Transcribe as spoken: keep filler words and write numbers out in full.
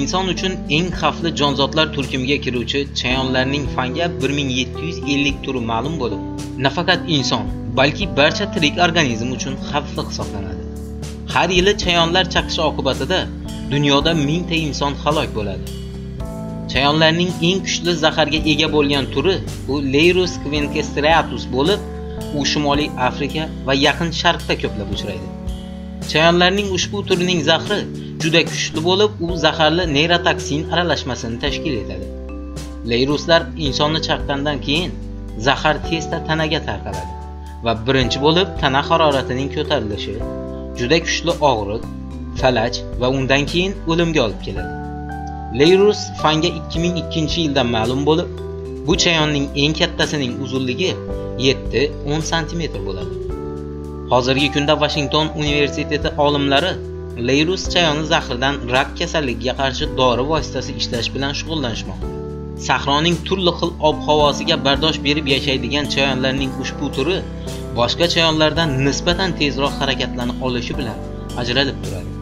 inson uchun eng xavfli jonzotlar turkumiga kiruvchi chayonlarning fanga bir ming yetti yuz ellik turi ma'lum bo'lib, nafaqat inson, balki barcha tirik organizm uchun xavfli hisoblanadi. Har yili chayonlar chaqishi oqibatida dunyoda ming ta inson halok bo'ladi. Chayonlarning eng kuchli zaharga ega bo'lgan turi bu Leiurus quinquestriatus bo'lib, u Shimoliy Afrika va Yaqin Sharqda ko'plab uchraydi. Chayonlarning ushbu turining zahri juda kuchli bo'lib, u zaharli neyrotoksin aralashmasini tashkil etadi. Leiruslar insonni chaqqandan keyin zahar tezda tanaga tarqaladi va birinchi bo'lib tana haroratining ko'tarilishi, juda kuchli og'riq, falaj va undan keyin o'limga olib keladi. Leiurus fanga ikki ming ikkinchi yildan ma'lum bo'lib, bu chayonning eng kattasining uzunligi yetti o'n santimetr bo'ladi. Hozirgi kunda Washington Universiteti olimlari Leiurus chayoni zahridan rak kasalligiga qarshi dori vositasi ishlash bilan shug'ullanishmoqda. Sahroning turli xil ob-havosiga bardosh berib yashaydigan chayonlarning ushbu turi boshqa chayonlardan nisbatan tezroq harakatlana olishi bilan ajralib turadi.